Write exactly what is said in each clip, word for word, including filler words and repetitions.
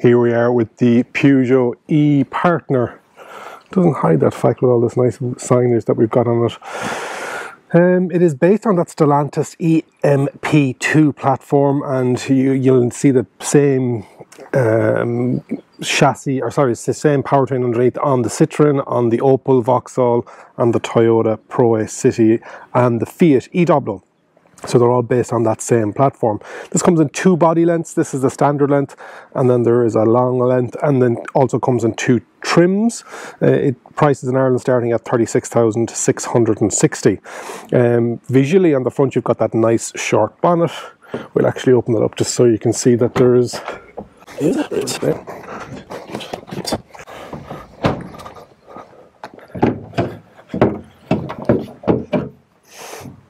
Here we are with the Peugeot e-Partner. Doesn't hide that fact with all this nice signage that we've got on it. Um, it is based on that Stellantis E M P two platform, and you, you'll see the same um, chassis, or sorry, it's the same powertrain underneath on the Citroën, on the Opel Vauxhall, and the Toyota ProAce City, and the Fiat e-Doblo. So they're all based on that same platform. This comes in two body lengths. This is the standard length, and then there is a long length, and then also comes in two trims. Uh, it prices in Ireland starting at thirty-six thousand six hundred and sixty. Um, visually on the front you've got that nice short bonnet. We'll actually open that up just so you can see that there is...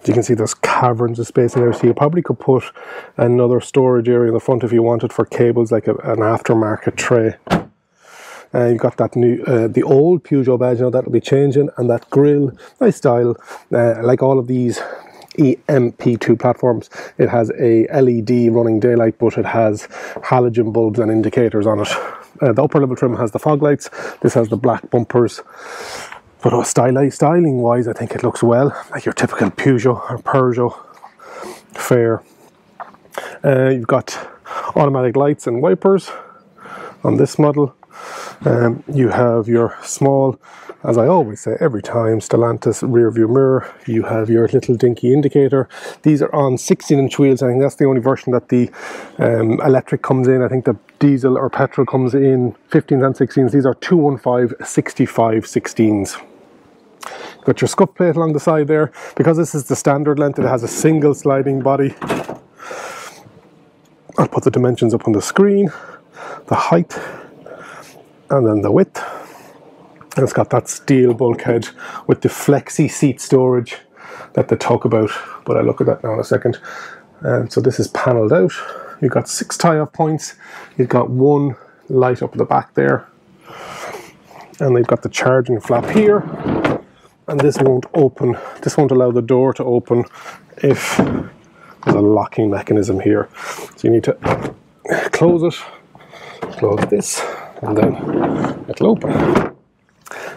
You can see there's caverns of space in there, so you probably could put another storage area in the front if you wanted for cables, like a, an aftermarket tray. Uh, you've got that new, uh, the old Peugeot badge now that'll be changing, and that grille, nice style. Uh, like all of these E M P two platforms, it has a L E D running daylight, but it has halogen bulbs and indicators on it. Uh, the upper level trim has the fog lights. This has the black bumpers. But oh, styli styling wise, I think it looks well, like your typical Peugeot or Peugeot fare. Uh, you've got automatic lights and wipers on this model. Um, you have your small, as I always say every time, Stellantis rear view mirror. You have your little dinky indicator. These are on sixteen inch wheels. I think that's the only version that the um, electric comes in. I think the diesel or petrol comes in fifteens and sixteens. These are two fifteen, sixty-five, sixteens. You've got your scuff plate along the side there. Because this is the standard length, it has a single sliding body. I'll put the dimensions up on the screen. The height. And then the width, and it's got that steel bulkhead with the flexi seat storage that they talk about, but I'll look at that now in a second. And so this is panelled out. You've got six tie-off points, you've got one light up the back there, and they've got the charging flap here, and this won't open, this won't allow the door to open if there's a locking mechanism here. So you need to close it, close this, and then it'll open.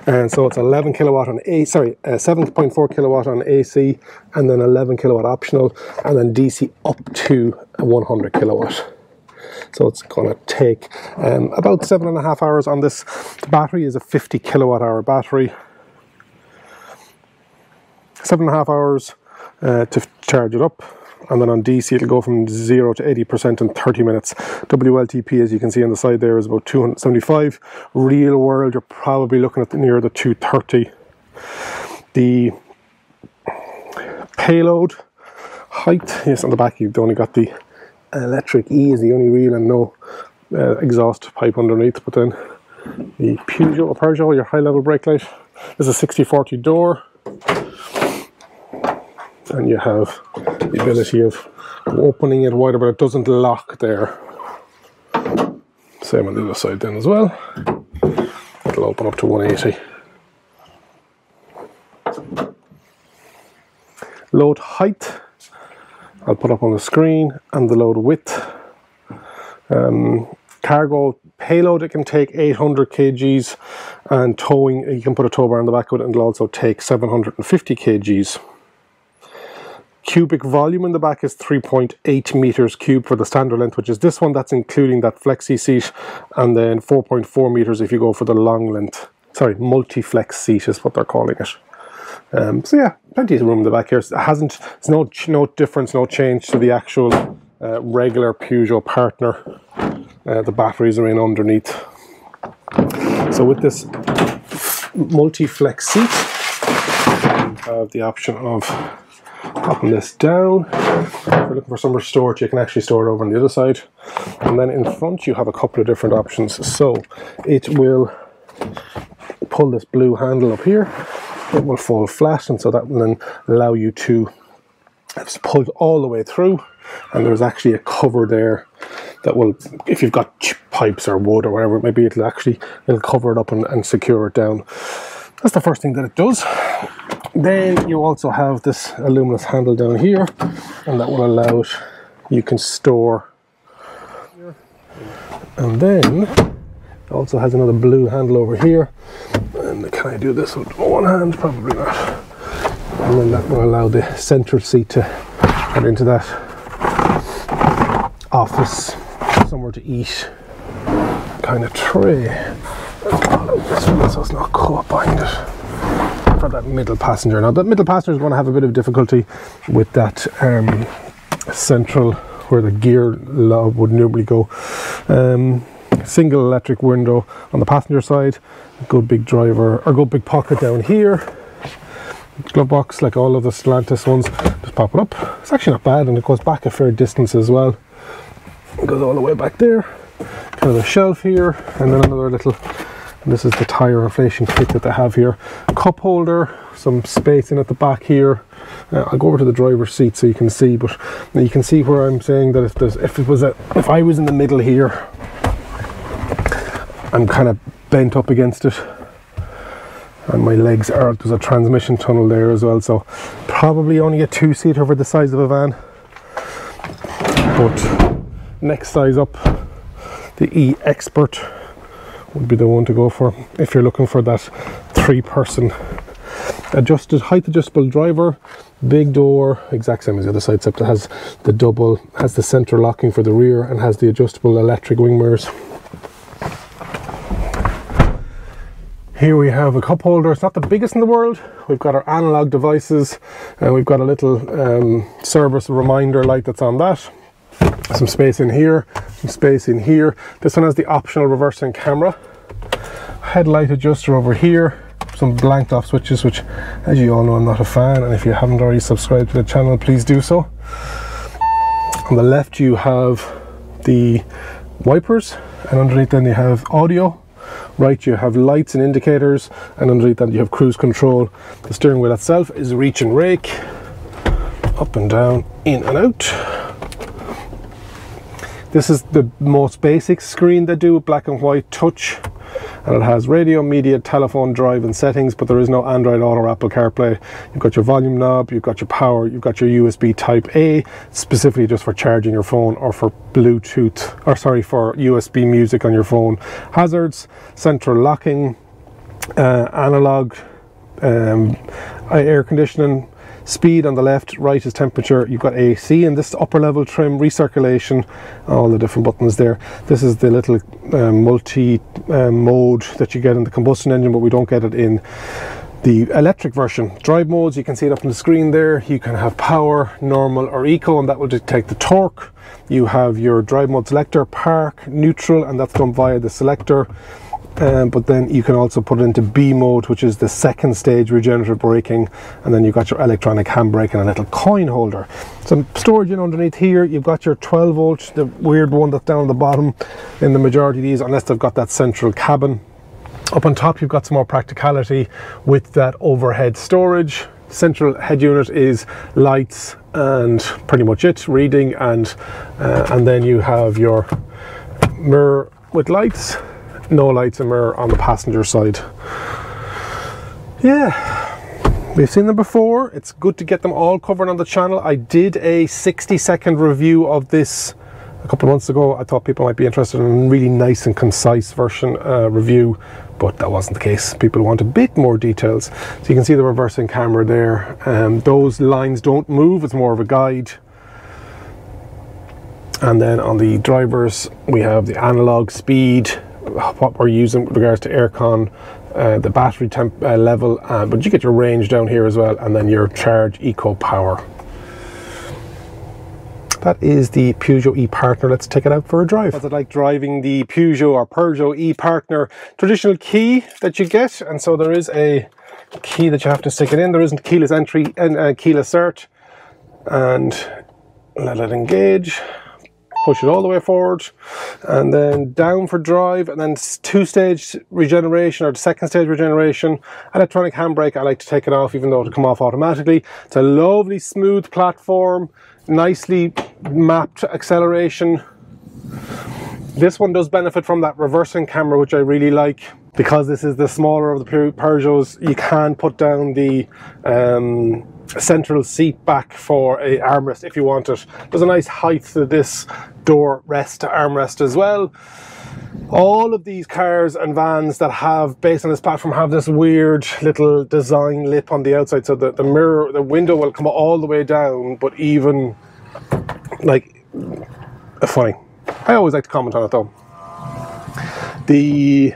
And so it's eleven kilowatt on A, sorry, uh, seven point four kilowatt on A C, and then eleven kilowatt optional, and then D C up to one hundred kilowatt. So it's going to take um, about seven and a half hours on this. The battery is a fifty kilowatt hour battery. Seven and a half hours uh, to charge it up. And then on D C it'll go from zero to eighty percent in thirty minutes. W L T P, as you can see on the side there, is about two hundred seventy-five. Real world, you're probably looking at the, near the two thirty. The payload height, yes, on the back you've only got the electric E is the only real, and no uh, exhaust pipe underneath. But then the Peugeot, Peugeot, your high level brake light. There's a sixty forty door. And you have the ability of opening it wider, but it doesn't lock there. Same on the other side then as well. It'll open up to one eighty. Load height, I'll put up on the screen, and the load width. Um, cargo payload, it can take eight hundred kgs, and towing, you can put a tow bar on the back of it, and it'll also take seven hundred fifty kgs. Cubic volume in the back is three point eight meters cubed for the standard length, which is this one. That's including that flexi seat, and then four point four meters if you go for the long length. Sorry, multiflex seat is what they're calling it. Um, so yeah, plenty of room in the back here. It hasn't, it's no no difference, no change to the actual uh, regular Peugeot Partner. Uh, the batteries are in underneath. So with this multiflex seat, you have the option of popping this down. If you're looking for some storage, you can actually store it over on the other side. And then in front you have a couple of different options. So it will pull this blue handle up here, it will fold flat, and so that will then allow you to pull all the way through. And there's actually a cover there that will, if you've got pipes or wood or whatever it may be, it'll actually it'll cover it up and, and secure it down. That's the first thing that it does. Then you also have this aluminous handle down here, and that will allow it, you can store And then it also has another blue handle over here. And can I do this with one hand? Probably not. And then that will allow the central seat to get into that office, somewhere to eat kind of tray. Let's call out this one so it's not co-binded. For that middle passenger. Now that middle passenger is going to have a bit of difficulty with that um, central where the gear knob would normally go. Um, single electric window on the passenger side, good big driver or good big pocket down here. Glove box like all of the Stellantis ones, just pop it up. It's actually not bad, and it goes back a fair distance as well. It goes all the way back there. Kind of a shelf here, and then another little. And this is the tyre inflation kit that they have here. Cup holder, some space in at the back here. Uh, I'll go over to the driver's seat so you can see, but you can see where I'm saying that if there's, if it was a, if I was in the middle here, I'm kind of bent up against it, and my legs are. There's a transmission tunnel there as well, so probably only a two-seater for the size of a van. But next size up, the E-Expert. Would be the one to go for if you're looking for that three-person adjusted height adjustable driver, big door, exact same as the other side, except it has the double, has the center locking for the rear, and has the adjustable electric wing mirrors. Here we have a cup holder. It's not the biggest in the world. We've got our analog devices, and we've got a little um, service reminder light that's on that. Some space in here, some space in here. This one has the optional reversing camera. Headlight adjuster over here. Some blanked off switches, which, as you all know, I'm not a fan. And if you haven't already subscribed to the channel, please do so. On the left, you have the wipers. And underneath then you have audio. Right, you have lights and indicators. And underneath that you have cruise control. The steering wheel itself is reach and rake. Up and down, in and out. This is the most basic screen they do, black and white touch, and it has radio, media, telephone, drive and settings, but there is no Android Auto or Apple CarPlay. You've got your volume knob, you've got your power, you've got your U S B type A, specifically just for charging your phone or for Bluetooth, or sorry, for U S B music on your phone. Hazards, central locking, uh, analog, um, air conditioning. Speed on the left, right is temperature. You've got A C in this upper level trim, recirculation, all the different buttons there. This is the little um, multi uh, mode that you get in the combustion engine, but we don't get it in the electric version. Drive modes, you can see it up on the screen there. You can have power, normal or eco, and that will detect the torque. You have your drive mode selector, park, neutral, and that's done via the selector. Um, but then you can also put it into B mode, which is the second stage regenerative braking, and then you've got your electronic handbrake and a little coin holder. Some storage in underneath here. You've got your twelve volt, the weird one that's down at the bottom in the majority of these, unless they've got that central cabin. Up on top, you've got some more practicality with that overhead storage. Central head unit is lights and pretty much it, reading, and uh, and then you have your mirror with lights. No lights and mirror on the passenger side. Yeah, we've seen them before. It's good to get them all covered on the channel. I did a sixty second review of this a couple of months ago. I thought people might be interested in a really nice and concise version uh, review, but that wasn't the case. People want a bit more details. So you can see the reversing camera there. Um, those lines don't move. It's more of a guide. And then on the drivers, we have the analog speed, what we're using with regards to aircon, uh, the battery temp uh, level, uh, but you get your range down here as well, and then your charge, eco, power. That is the Peugeot e-Partner. Let's take it out for a drive. I like driving the Peugeot or Peugeot e-Partner traditional key that you get, and so there is a key that you have to stick it in. There isn't keyless entry and uh, keyless start, and let it engage. Push it all the way forward, and then down for drive, and then two-stage regeneration, or the second stage regeneration. Electronic handbrake, I like to take it off, even though it'll come off automatically. It's a lovely, smooth platform, nicely mapped acceleration. This one does benefit from that reversing camera, which I really like. Because this is the smaller of the Peugeots, you can put down the um, central seat back for a armrest if you want it. There's a nice height to this door rest to armrest as well. All of these cars and vans that have, based on this platform, have this weird little design lip on the outside, so that the mirror, the window will come all the way down, but even, like, funny. I always like to comment on it though. The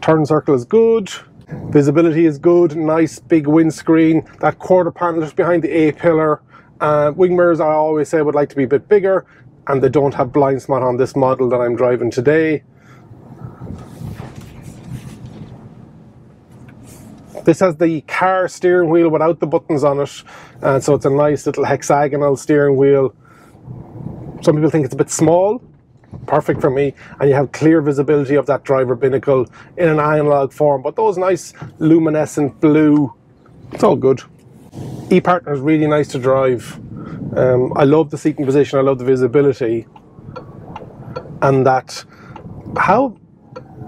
turn circle is good. Visibility is good, nice big windscreen. That quarter panel just behind the A-pillar. Uh, wing mirrors, I always say, would like to be a bit bigger, and they don't have blind spot on this model that I'm driving today. This has the car steering wheel without the buttons on it, and so it's a nice little hexagonal steering wheel. Some people think it's a bit small. Perfect for me, and you have clear visibility of that driver binnacle in an analog form, but those nice luminescent blue, it's all good. E-Partner is really nice to drive. um, I love the seating position, I love the visibility, and that how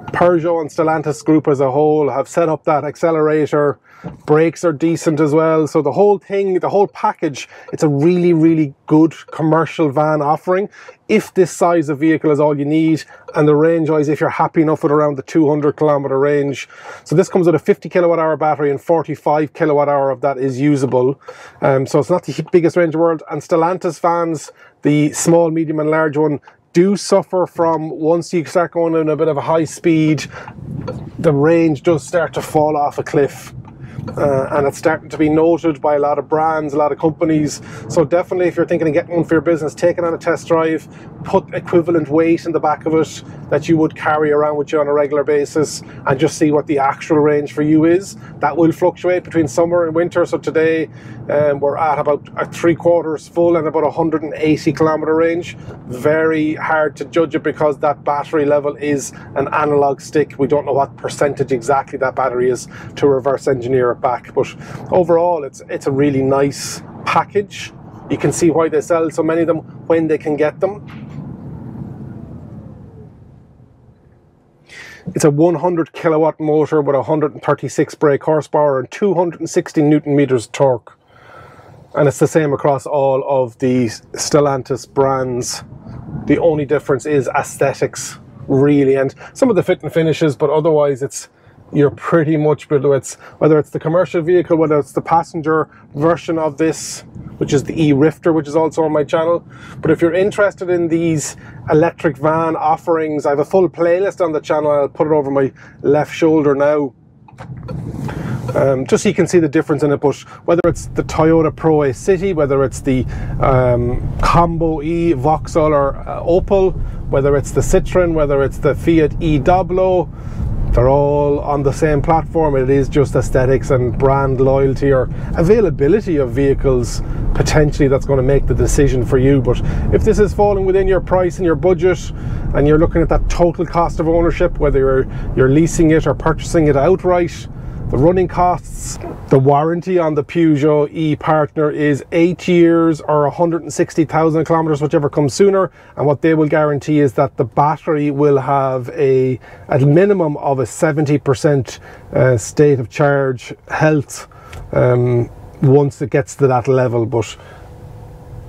Peugeot and Stellantis group as a whole have set up that accelerator. Brakes are decent as well, so the whole thing, the whole package, it's a really, really good commercial van offering. If this size of vehicle is all you need, and the range wise, if you're happy enough with around the two hundred kilometer range. So this comes with a fifty kilowatt hour battery, and forty-five kilowatt hour of that is usable. Um, so it's not the biggest range in the world, and Stellantis vans, the small, medium and large one, do suffer from, once you start going in a bit of a high speed, the range does start to fall off a cliff. Uh, and it's starting to be noted by a lot of brands, a lot of companies. So definitely, if you're thinking of getting one for your business, take it on a test drive, put equivalent weight in the back of it that you would carry around with you on a regular basis, and just see what the actual range for you is. That will fluctuate between summer and winter. So today um, we're at about a three quarters full and about one hundred eighty kilometer range. Very hard to judge it because that battery level is an analog stick. We don't know what percentage exactly that battery is to reverse engineer it back, but overall it's it's a really nice package. You can see why they sell so many of them when they can get them. It's a one hundred kilowatt motor with one hundred thirty-six brake horsepower and two hundred sixty newton meters torque, and it's the same across all of the Stellantis brands. The only difference is aesthetics, really, and some of the fit and finishes, but otherwise it's you're pretty much, whether it's the commercial vehicle, whether it's the passenger version of this, which is the eRifter, which is also on my channel. But if you're interested in these electric van offerings, I have a full playlist on the channel. I'll put it over my left shoulder now, um, just so you can see the difference in it. But whether it's the Toyota ProAce City, whether it's the um, Combo E, Vauxhall or uh, Opel, whether it's the Citroën, whether it's the Fiat e-Doblo, they're all on the same platform. It is just aesthetics and brand loyalty or availability of vehicles potentially that's going to make the decision for you. But if this is falling within your price and your budget, and you're looking at that total cost of ownership, whether you're, you're leasing it or purchasing it outright, the running costs, the warranty on the Peugeot e-Partner is eight years or one hundred sixty thousand kilometers, whichever comes sooner. And what they will guarantee is that the battery will have a, at minimum of a seventy percent uh, state of charge health um, once it gets to that level. But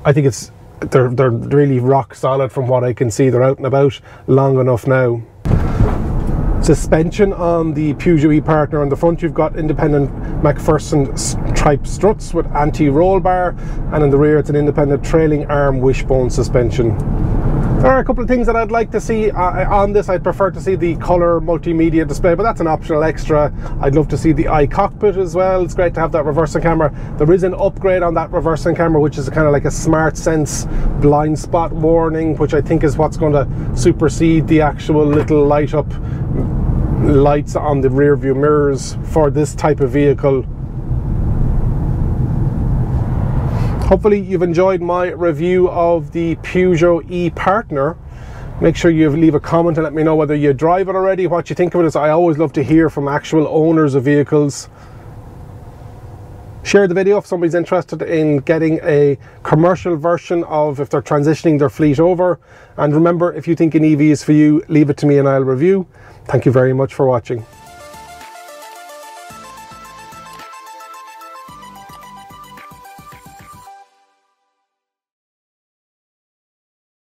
I think it's they're, they're really rock solid from what I can see. They're out and about long enough now. Suspension on the Peugeot e-Partner. On the front you've got independent McPherson type struts with anti-roll bar, and in the rear it's an independent trailing arm wishbone suspension. There are a couple of things that I'd like to see uh, on this. I'd prefer to see the colour multimedia display, but that's an optional extra. I'd love to see the eye cockpit as well. It's great to have that reversing camera. There is an upgrade on that reversing camera, which is kind of like a SmartSense blind spot warning, which I think is what's going to supersede the actual little light up lights on the rear view mirrors for this type of vehicle. Hopefully you've enjoyed my review of the Peugeot e-Partner. Make sure you leave a comment and let me know whether you drive it already, what you think of it. As I always love to hear from actual owners of vehicles. Share the video if somebody's interested in getting a commercial version of, if they're transitioning their fleet over. And remember, if you think an E V is for you, leave it to me and I'll review. Thank you very much for watching.